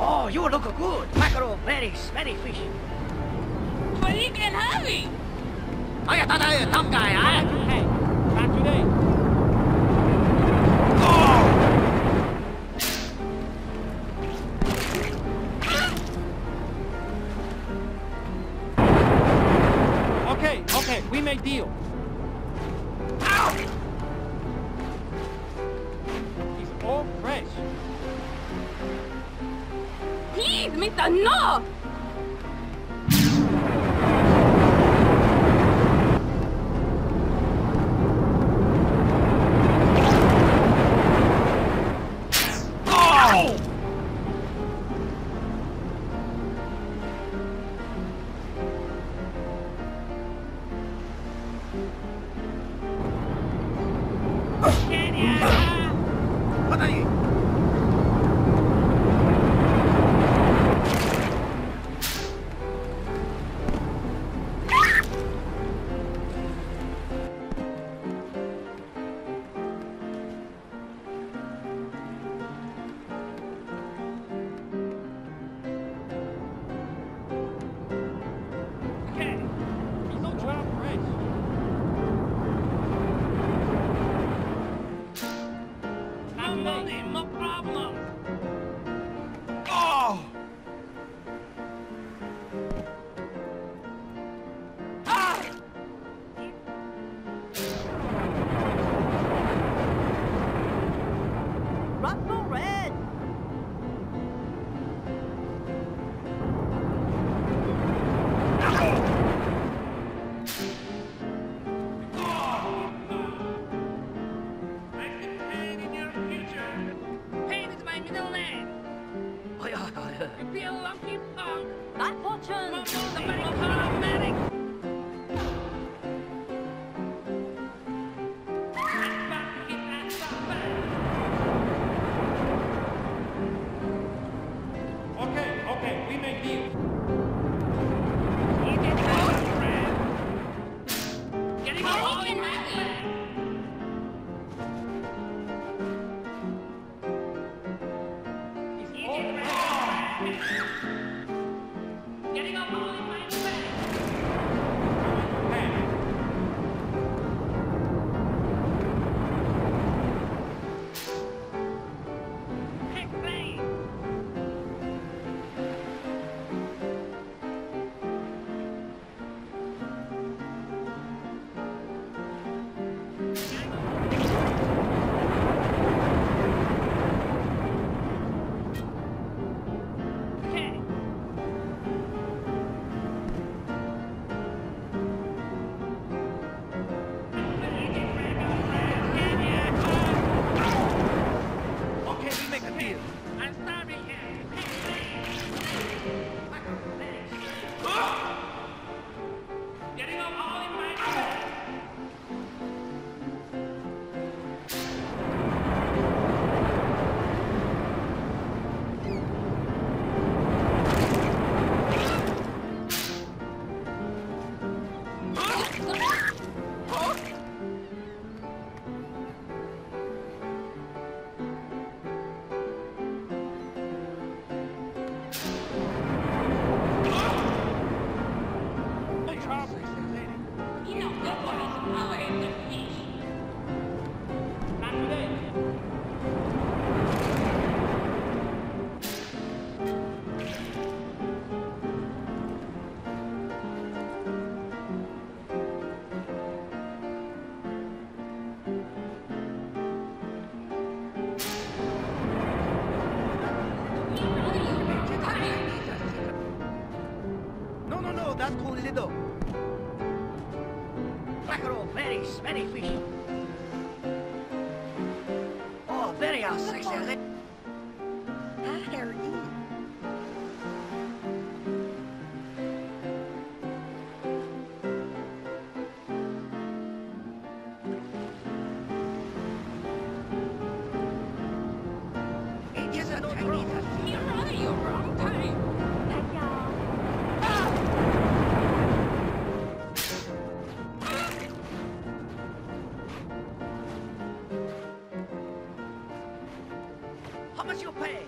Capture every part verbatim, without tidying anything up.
Oh, you look good. Mackerel, very smelly fish. But he can have it. I thought I was a dumb guy, eh? Hey, not today. Oh! Okay, okay, we make deal. Ow! He's all fresh. Please, mister, no! What are you? Mackerel, very smelly fish. Oh, very sexy. How much you pay?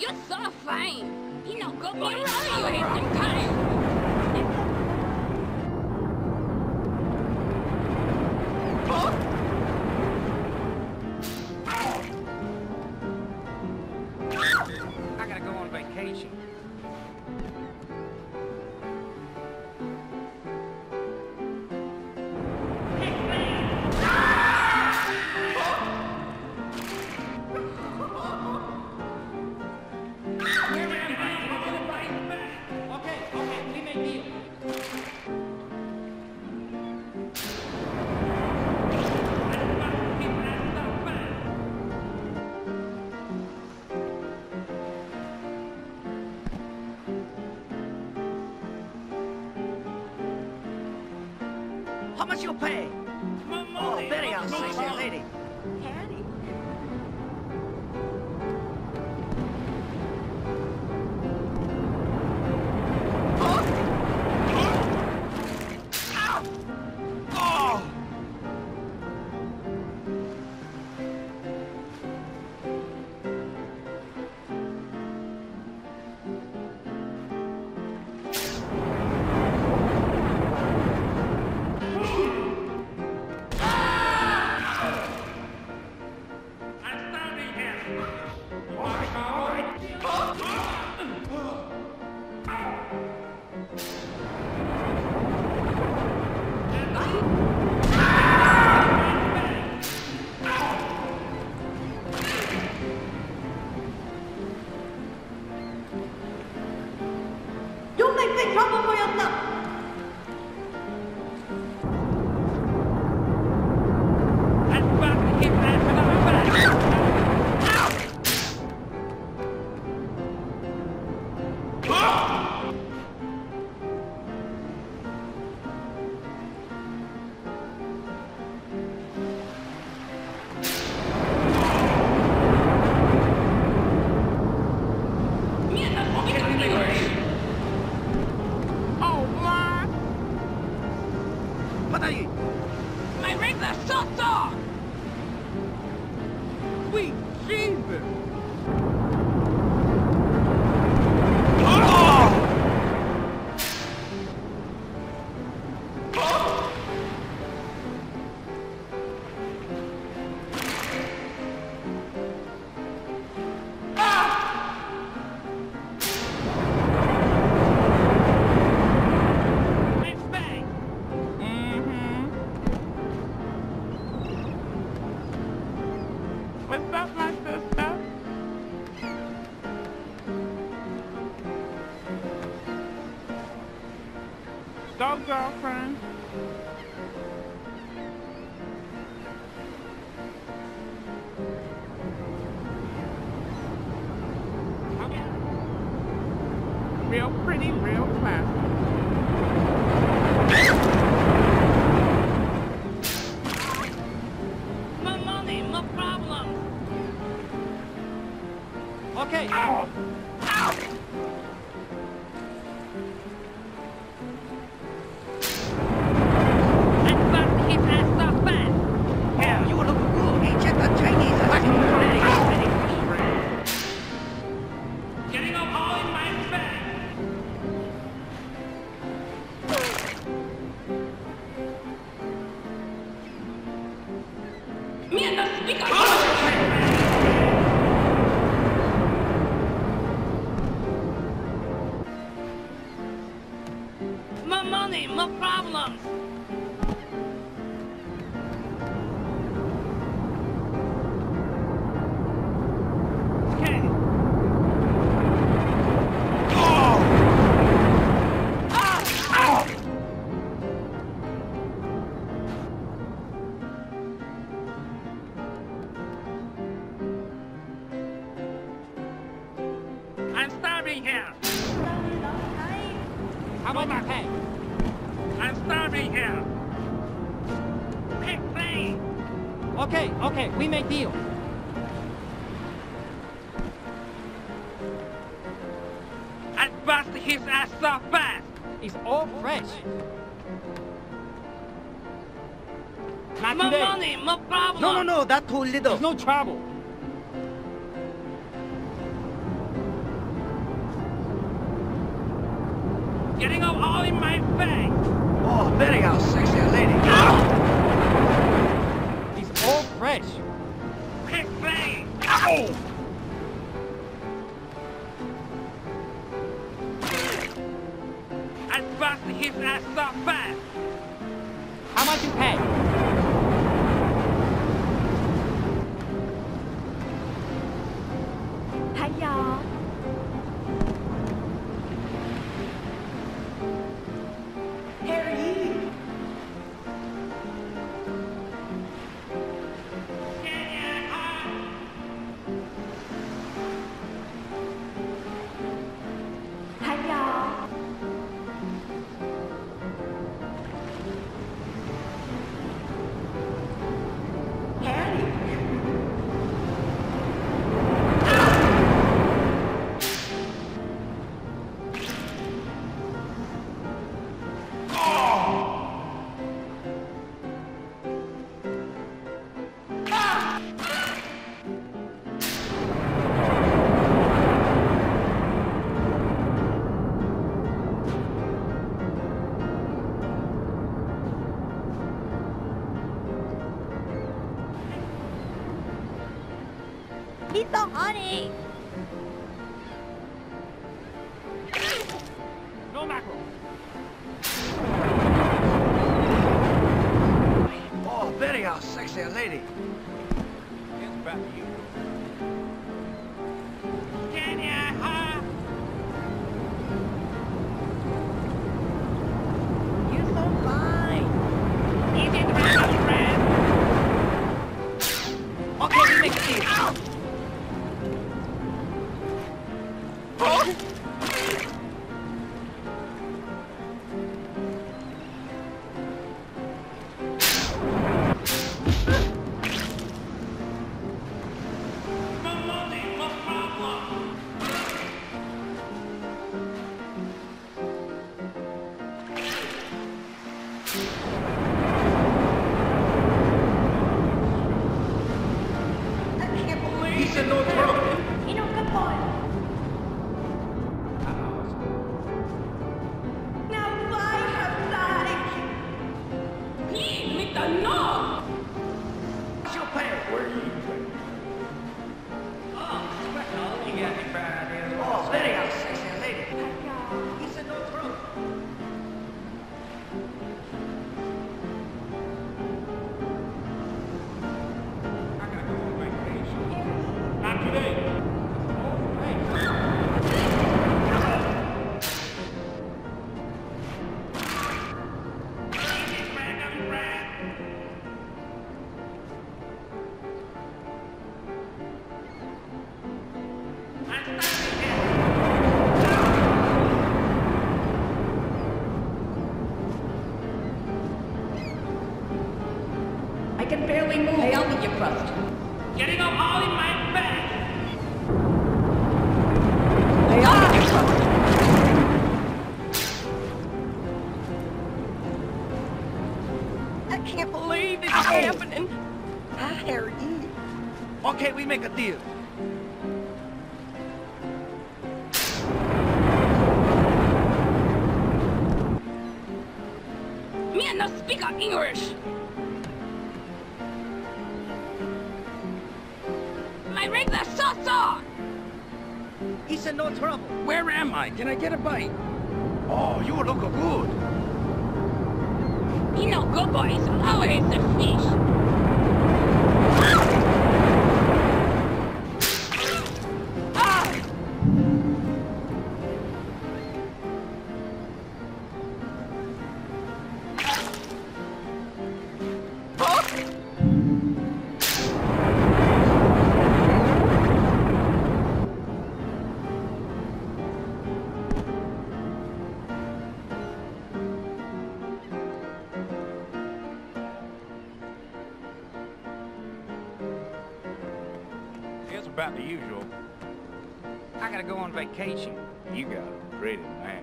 You're so fine. You know, go be around you at the time. How much you pay? My money. Oh, very outside, my lady. Patty. Huh? Huh? Oh. Go, girlfriend. Okay. Real pretty, real classy. My money, my problem. Okay. Ow. Ow. More problems. I'm starving here. How about my pay? I'm starving here. Pay, pay. Okay, okay, we make deal. I bust his ass so fast. It's all fresh. Not my today. Money, my problem. No, no, no, that's too little. There's no trouble. getting up all in my bag. Oh, very how sexy a lady. Ah! He's all fresh. Quick bang! Ow! I'd bust his ass up fast. How much you pay? Hi, y'all. Harry. Hi, y'all. He's so honey! No mackerel! Oh, very how sexy a lady! It's about you. Can ya, huh? You're so fine! Easy to make a friend! Okay, we make a deal! I can barely move. Hey, I'll be your crust. Getting up all in my bag. Hey, I'll be your crust. I can't believe it's Ow. happening. Hi, Harry. Okay, we make a deal. Me and I speak of English. I ring the so-so! He said no trouble. Where am I? Can I get a bite? Oh, you look good. You know, good boy is always the fish. Ah! Ah! About the usual. I gotta go on vacation. You got it. Ready now.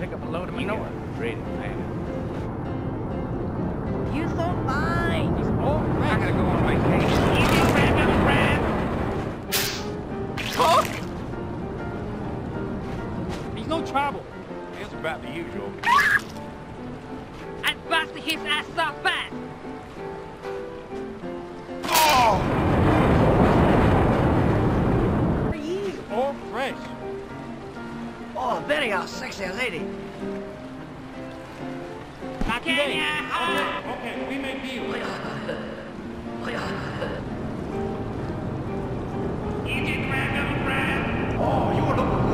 Pick up a load of manure. Ready now. You're so fine. It's all right. I gotta go on vacation. Easy, friend, friend. Huh? usual. And bust his ass up fast! Oh! Free or fresh? Oh, very sexy lady. Okay, okay, we make deals. Egypt, Brad, Brad. Oh, you were looking